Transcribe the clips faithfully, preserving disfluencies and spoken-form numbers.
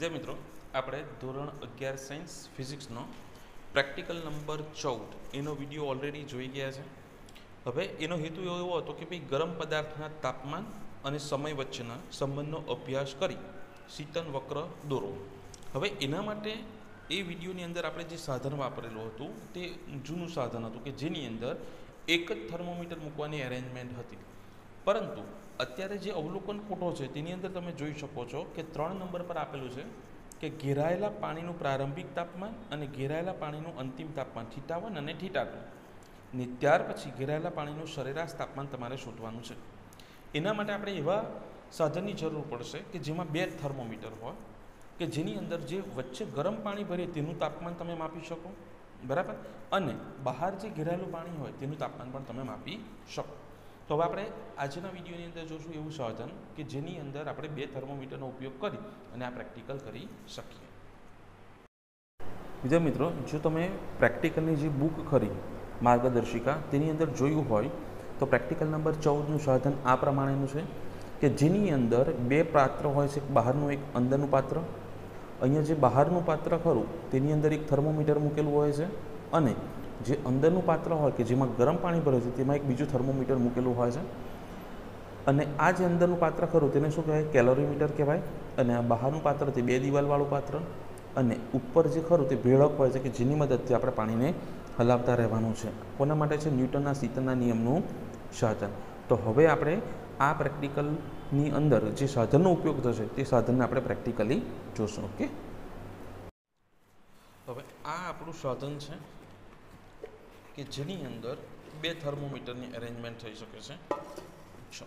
વિદ્યાર્થી મિત્રો આપણે ધોરણ અગિયાર સાયન્સ ફિઝિક્સનો પ્રેક્ટિકલ નંબર ચૌદ એનો વિડીયો ઓલરેડી જોઈ ગયા છે. હવે એનો હેતુ એવો હતો કે ભાઈ ગરમ પદાર્થના તાપમાન અને સમય વચ્ચેના સંબંધનો અભ્યાસ કરી શીતન વક્ર દોરો. હવે એના માટે એ વિડીયોની અંદર આપણે જે સાધન વાપરેલું હતું તે જૂનું સાધન હતું કે જેની અંદર એક જ થર્મોમીટર મૂકવાની એરેન્જમેન્ટ હતી, પરંતુ અત્યારે જે અવલોકન ફોટો છે તેની અંદર તમે જોઈ શકો છો કે ત્રણ નંબર પર આપેલું છે કે ઘેરાયેલા પાણીનું પ્રારંભિક તાપમાન અને ઘેરાયેલા પાણીનું અંતિમ તાપમાન થીટા વન અને થીટા ટુ ને ત્યાર પછી ઘેરાયેલા પાણીનું સરેરાશ તાપમાન તમારે શોધવાનું છે. એના માટે આપણે એવા સાધનની જરૂર પડશે કે જેમાં બે થર્મોમીટર હોય કે જેની અંદર જે વચ્ચે ગરમ પાણી ભરે તેનું તાપમાન તમે માપી શકો, બરાબર, અને બહાર જે ઘેરાયેલું પાણી હોય તેનું તાપમાન પણ તમે માપી શકો. તો હવે આપણે આજના વિડીયોની અંદર જોશું એવું સાધન કે જેની અંદર આપણે બે થર્મોમીટરનો ઉપયોગ કરી અને આ પ્રેક્ટિકલ કરી શકીએ. બીજા મિત્રો, જો તમે પ્રેક્ટિકલની જે બુક ખરી માર્ગદર્શિકા તેની અંદર જોયું હોય તો પ્રેક્ટિકલ નંબર ચૌદનું સાધન આ પ્રમાણેનું છે કે જેની અંદર બે પાત્ર હોય છે, બહારનું એક અંદરનું પાત્ર. અહીંયા જે બહારનું પાત્ર ખરું તેની અંદર એક થર્મોમીટર મૂકેલું હોય છે અને જે અંદરનું પાત્ર હોય કે જેમાં ગરમ પાણી ભરે છે તેમાં એક બીજું થર્મોમીટર મૂકેલું હોય છે. અને આ જે અંદરનું પાત્ર ખરું તેને શું કહેવાય? કેલોરીમીટર કહેવાય. અને આ બહારનું પાત્ર તે બે દિવાલવાળું પાત્ર અને ઉપર જે ખરું તે ભેળક હોય છે કે જેની મદદથી આપણે પાણીને હલાવતા રહેવાનું છે. કોના માટે છે? ન્યૂટનના શીતનના નિયમનું સાધન. તો હવે આપણે આ પ્રેક્ટિકલની અંદર જે સાધનનો ઉપયોગ થશે તે સાધનને આપણે પ્રેક્ટિકલી જોશું. ઓકે, હવે આ આપણું સાધન છે કે જેની અંદર બે થર્મોમીટરની એરેન્જમેન્ટ થઈ શકે છે.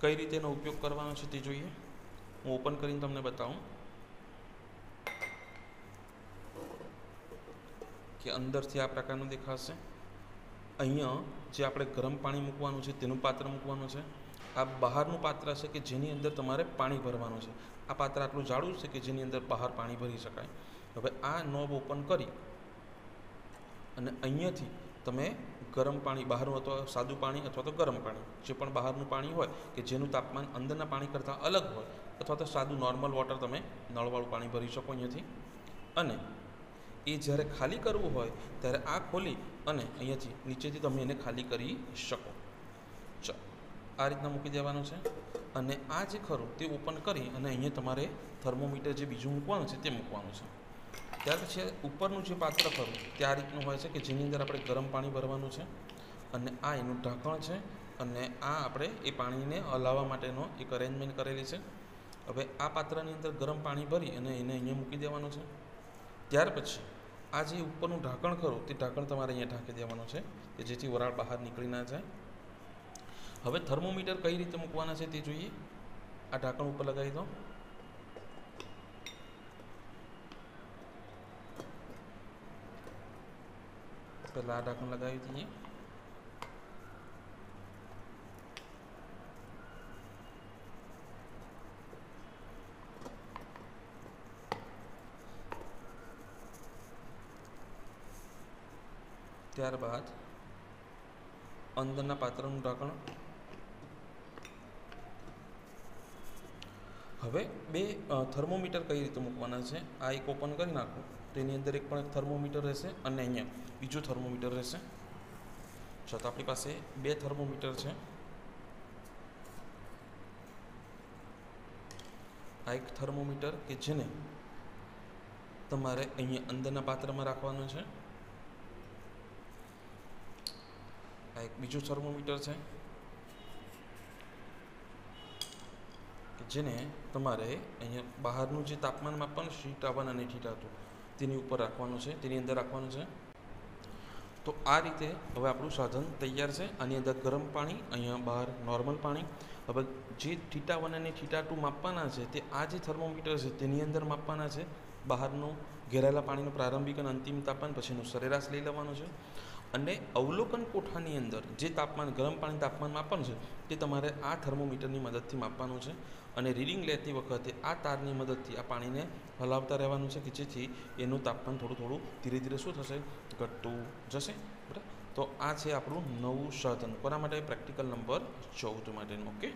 કઈ રીતે એનો ઉપયોગ કરવાનો છે તે જોઈએ. હું ઓપન કરીને તમને બતાવું કે અંદરથી આ પ્રકારનું દેખાશે. અહીંયા જે આપણે ગરમ પાણી મૂકવાનું છે તેનું પાત્ર મૂકવાનું છે. આ બહારનું પાત્ર છે કે જેની અંદર તમારે પાણી ભરવાનું છે. આ પાત્ર આટલું જાડું છે કે જેની અંદર બહાર પાણી ભરી શકાય. હવે આ નોબ ઓપન કરી અને અહીંયાથી તમે ગરમ પાણી બહારનું અથવા સાદું પાણી અથવા તો ગરમ પાણી જે પણ બહારનું પાણી હોય કે જેનું તાપમાન અંદરના પાણી કરતાં અલગ હોય અથવા તો સાદું નોર્મલ વોટર તમે નળવાળું પાણી ભરી શકો અહીંયાથી. અને એ જ્યારે ખાલી કરવું હોય ત્યારે આ ખોલી અને અહીંયાથી નીચેથી તમે એને ખાલી કરી શકો. ચાલો, આ રીતના મૂકી દેવાનું છે. અને આ જે ખરું તે ઓપન કરી અને અહીંયા તમારે થર્મોમીટર જે બીજું મૂકવાનું છે તે મૂકવાનું છે. ત્યાર પછી ઉપરનું જે પાત્ર ખરું તે આ રીતનું હોય છે કે જેની અંદર આપણે ગરમ પાણી ભરવાનું છે અને આ એનું ઢાંકણ છે અને આ આપણે એ પાણીને હલાવવા માટેનો એક અરેન્જમેન્ટ કરેલી છે. હવે આ પાત્રની અંદર ગરમ પાણી ભરી અને એને અહીંયા મૂકી દેવાનું છે. ત્યાર પછી આ જે ઉપરનું ઢાંકણ ખરું તે ઢાંકણ તમારે અહીંયા ઢાંકી દેવાનું છે કે જેથી વરાળ બહાર નીકળી ના જાય. હવે થર્મોમીટર કઈ રીતે મૂકવાના છે તે જોઈએ. આ ઢાંકણ ઉપર લગાવી દો. પહેલા આ ઢાંકણ લગાવી દઈએ. ત્યારબાદ અંદરના પાત્રનું ઢાંકણ. હવે બે થર્મોમીટર કઈ રીતે મૂકવાના છે? આ એક ઓપન કરી નાખો, તેની અંદર એક પણ એક થર્મોમીટર રહેશે અને અહીંયા બીજું થર્મોમીટર રહેશે. છતાં આપણી પાસે બે થર્મોમીટર છે. આ એક થર્મોમીટર કે જેને તમારે અહીંયા અંદરના પાત્રમાં રાખવાનું છે. આ એક બીજું થર્મોમીટર છે કે જેને તમારે અહીંયા બહારનું જે તાપમાન માપવાનું થીટા વન અને થીટા ટુ તેની ઉપર રાખવાનું છે, તેની અંદર રાખવાનું છે. તો આ રીતે હવે આપણું સાધન તૈયાર છે. આની અંદર ગરમ પાણી, અહીંયા બહાર નોર્મલ પાણી. હવે જે થીટા વન અને થીટા ટુ માપવાના છે તે આ જે થર્મોમીટર છે તેની અંદર માપવાના છે. બહારનું ઘેરાયેલા પાણીનું પ્રારંભિક અને અંતિમ તાપમાન પછીનું સરેરાશ લઈ લેવાનું છે. અને અવલોકન કોઠાની અંદર જે તાપમાન ગરમ પાણી તાપમાન માપવાનું છે તે તમારે આ થર્મોમીટરની મદદથી માપવાનું છે. અને રીડિંગ લેતી વખતે આ તારની મદદથી આ પાણીને હલાવતા રહેવાનું છે કે જેથી એનું તાપમાન થોડું થોડું ધીરે ધીરે શું થશે? ઘટતું જશે. બરાબર, તો આ છે આપણું નવું સાધન. કોના માટે? પ્રેક્ટિકલ નંબર ચૌદ માટેનું. ઓકે.